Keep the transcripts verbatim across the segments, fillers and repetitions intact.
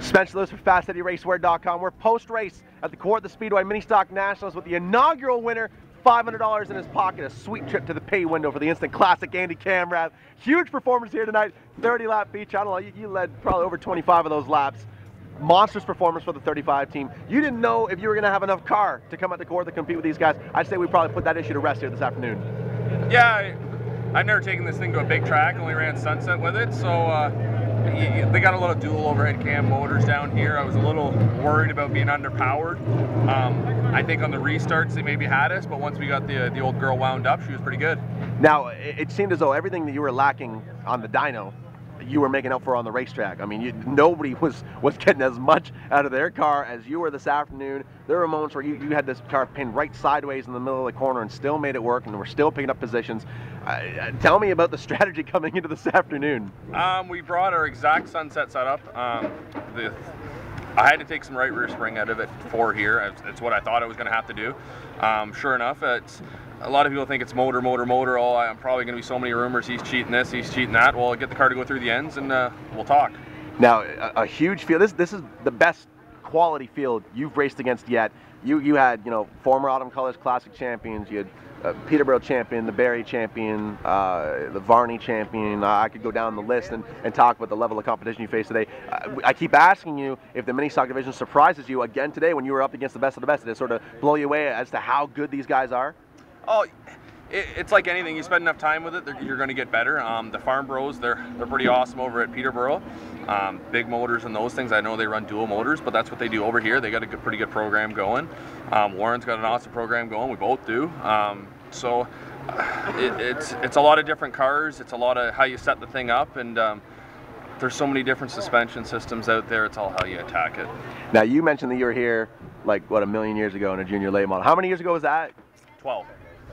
Spencer Lewis for Fast Eddie Racewear dot com. We're post-race at the Kawartha Speedway Mini Stock Nationals with the inaugural winner, five hundred dollars in his pocket, a sweet trip to the pay window for the instant classic Andy Kamrath. Huge performance here tonight, thirty lap each. I don't know, you, you led probably over twenty-five of those laps. Monstrous performance for the thirty-five team. You didn't know if you were going to have enough car to come out to Kawartha to compete with these guys. I'd say we probably put that issue to rest here this afternoon. Yeah, I, I've never taken this thing to a big track, only ran Sunset with it, so uh, they got a little dual overhead cam motors down here. I was a little worried about being underpowered. Um, I think on the restarts they maybe had us, but once we got the, the old girl wound up, she was pretty good. Now, it, it seemed as though everything that you were lacking on the dyno, you were making up for on the racetrack. I mean, you, nobody was was getting as much out of their car as you were this afternoon. There were moments where you, you had this car pinned right sideways in the middle of the corner and still made it work, and we're still picking up positions. Uh, tell me about the strategy coming into this afternoon. Um, we brought our exact Sunset setup. Um, the, I had to take some right rear spring out of it for here. It's what I thought I was going to have to do. Um, sure enough, it's, a lot of people think it's motor, motor, motor. All I'm probably going to be so many rumors. He's cheating this, he's cheating that. Well, I'll get the car to go through the ends, and uh, we'll talk. Now, a, a huge field. This this is the best quality field you've raced against yet. You you had you know former Autumn Colors Classic champions. You had uh, Peterborough champion, the Barry champion, uh, the Varney champion. Uh, I could go down the list and, and talk about the level of competition you face today. Uh, I keep asking you if the mini stock division surprises you again today when you were up against the best of the best. Did it sort of blow you away as to how good these guys are? Oh, it, it's like anything. You spend enough time with it, you're going to get better. Um, the Farm Bros, they're they're pretty awesome over at Peterborough. Um, big motors and those things. I know they run dual motors, but that's what they do over here. They got a good, pretty good program going. Um, Warren's got an awesome program going. We both do. Um, so it, it's it's a lot of different cars. It's a lot of how you set the thing up, and um, there's so many different suspension systems out there. It's all how you attack it. Now, you mentioned that you were here like what a million years ago in a junior late model. How many years ago was that? Twelve.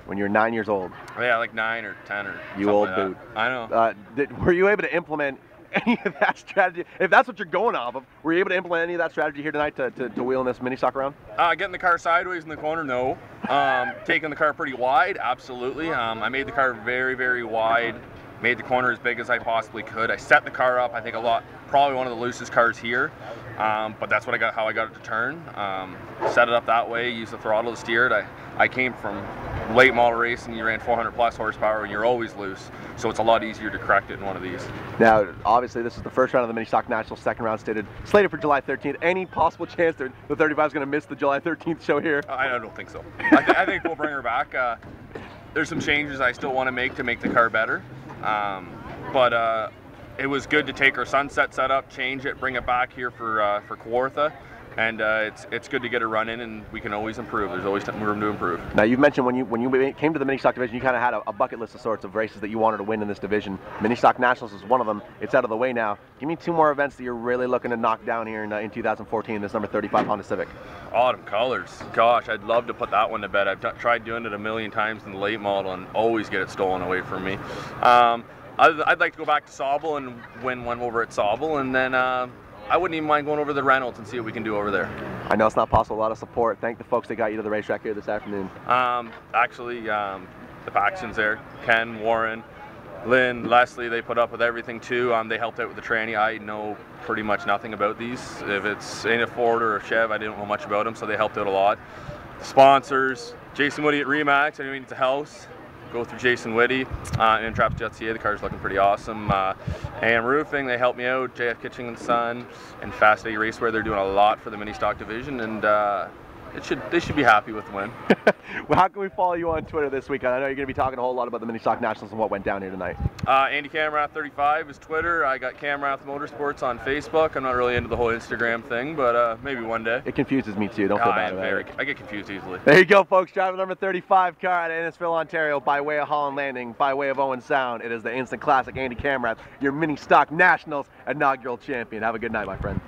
When you were nine years old. Yeah, like nine or ten or you old like boot. I know. Uh, did, were you able to implement any of that strategy? If that's what you're going off of, were you able to implement any of that strategy here tonight to, to, to wheel in this mini stock around? Uh, getting the car sideways in the corner, no. Um, taking the car pretty wide, absolutely. Um, I made the car very, very wide. Made the corner as big as I possibly could. I set the car up, I think a lot, probably one of the loosest cars here, um, but that's what I got, how I got it to turn. Um, set it up that way, used the throttle to steer it. I, I came from late model racing, you ran four hundred plus horsepower and you're always loose, so it's a lot easier to correct it in one of these. Now, obviously this is the first round of the Mini Stock Nationals, second round stated, slated for July thirteenth. Any possible chance that the thirty-five is gonna miss the July thirteenth show here? I don't think so. I, th I think we'll bring her back. Uh, there's some changes I still wanna make to make the car better. Um, but uh, it was good to take our Sunset setup, change it, bring it back here for uh, for Kawartha, and uh, it's it's good to get a run in, and we can always improve. There's always room to improve. Now, you've mentioned when you when you came to the Mini Stock division, you kind of had a, a bucket list of sorts of races that you wanted to win in this division. Mini Stock Nationals is one of them. It's out of the way now. Give me two more events that you're really looking to knock down here in, uh, in two thousand fourteen. This number thirty-five Honda Civic. Autumn Colors. Gosh, I'd love to put that one to bed. I've tried doing it a million times in the late model and always get it stolen away from me. Um, I'd, I'd like to go back to Sauble and win one over at Sauble, and then. Uh, I wouldn't even mind going over to the Reynolds and see what we can do over there. I know it's not possible. A lot of support. Thank the folks that got you to the racetrack here this afternoon. Um, actually, um, the Paxtons there, Ken, Warren, Lynn, Leslie, they put up with everything too. Um, they helped out with the tranny. I know pretty much nothing about these. If it's in a Ford or a Chev, I didn't know much about them, so they helped out a lot. Sponsors, Jason Woody at Remax, I mean, it's a house. Go through Jason Whitty uh, and Trap Jet C A. The car's looking pretty awesome. Uh, A M Roofing, they helped me out. J F Kitching and Son and FastEddie Racewear. They're doing a lot for the mini stock division, and uh, it should they should be happy with the win. Well, how can we follow you on Twitter this weekend? I know you're going to be talking a whole lot about the mini stock nationals and what went down here tonight. Uh, Andy Kamrath thirty-five is Twitter. I got Kamrath Motorsports on Facebook. I'm not really into the whole Instagram thing, but uh, maybe one day. It confuses me too. Don't feel uh, bad about it. I get confused easily. There you go, folks. Driver number thirty-five car out of Ennisville, Ontario, by way of Holland Landing, by way of Owen Sound. It is the instant classic Andy Kamrath, your mini stock nationals inaugural champion. Have a good night, my friend.